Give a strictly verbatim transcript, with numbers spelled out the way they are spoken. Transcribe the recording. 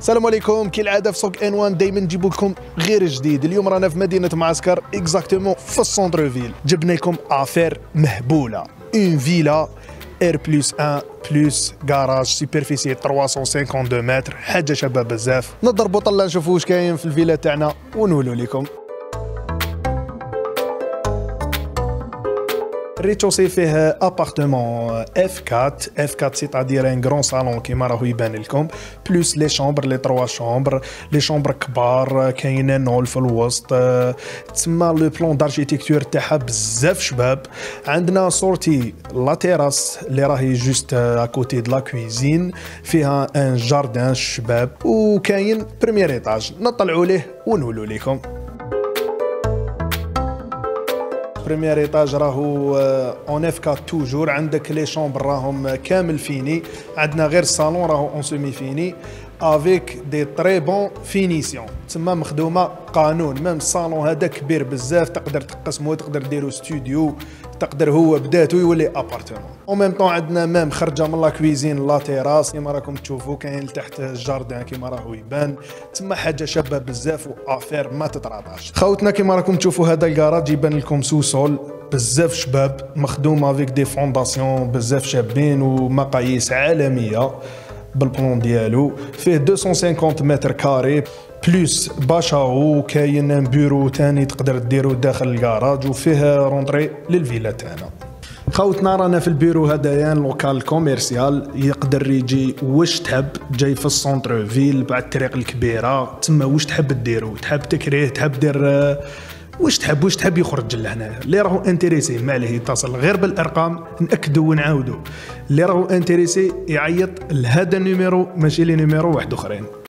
السلام عليكم. كالعاده في سوق ان واحد دائما نجيب لكم غير جديد. اليوم رانا في مدينه معسكر، اكزاكتومون في السونتر فيل. جبنا لكم افير مهبوله، اون فيلا ار بلس واحد بلس كراج، سوبرفيسي ثلاثمائة وخمسة وخمسين متر، حاجه شابه بزاف. نضربوا طله نشوفوا واش كاين في الفيلا تاعنا ونولوا لكم. الريتشوسي فيه ابارتمون اف أربعة، اف أربعة سيتادير ان كرون صالون كيما راهو يبان لكم، بلوس لي شومبر، لي تروا شومبر، لي شومبر كبار، كاين نول في الوسط. تسمى لو بلون داركتيكتور تاعها بزاف شباب. عندنا سورتي لا تيراس اللي راهي جوست اكوتي دو لا كويزين، فيها ان جاردان شباب، وكاين بريمير ايطاج. نطلعوا ليه ونولوا لكم. بريمير ايطاج راهو اون اف كات توجور، عندك لي شومبر راهم كامل فيني، عندنا غير الصالون راهو اون سيمي فيني افيك دي تري بون فينيسيون، تسمى مخدومه قانون. ميم الصالون هذا كبير بزاف، تقدر تقسمو، تقدر ديرو ستوديو، تقدر هو بداتو يولي ابارتمون. او ميم طون عندنا ميم خرجه من لا كويزين لا تيراس كيما راكم تشوفوا، كاين لتحت الجاردان كيما راهو يبان، تسمى حاجه شابه بزاف وافير ما تتراطاش. خاوتنا كيما راكم تشوفوا هذا الكراج يبان لكم سوسول بزاف شباب، مخدوم افيك دي فونداسيون بزاف شابين ومقاييس عالميه بالبلون ديالو. فيه مئتين وخمسين متر كاري بلوس باشاو، كاين بيرو تاني تقدر ديرو داخل الكراج، وفيه رونطري للفيلا تاعنا. خاوتنا رانا في البيرو هذايا لوكال كوميرسيال، يقدر يجي واش تحب، جاي في السونتر فيل بعد الطريق الكبيره، تما واش تحب ديرو، تحب تكريه، تحب دير واش تحب واش تحب يخرج لهنا. اللي راهو انتريسي ما عليه يتصل غير بالارقام، ناكدو ونعاودو، اللي راهو انتريسي يعيط لهذا النيميرو ماشي لي نيميرو واحد اخرين.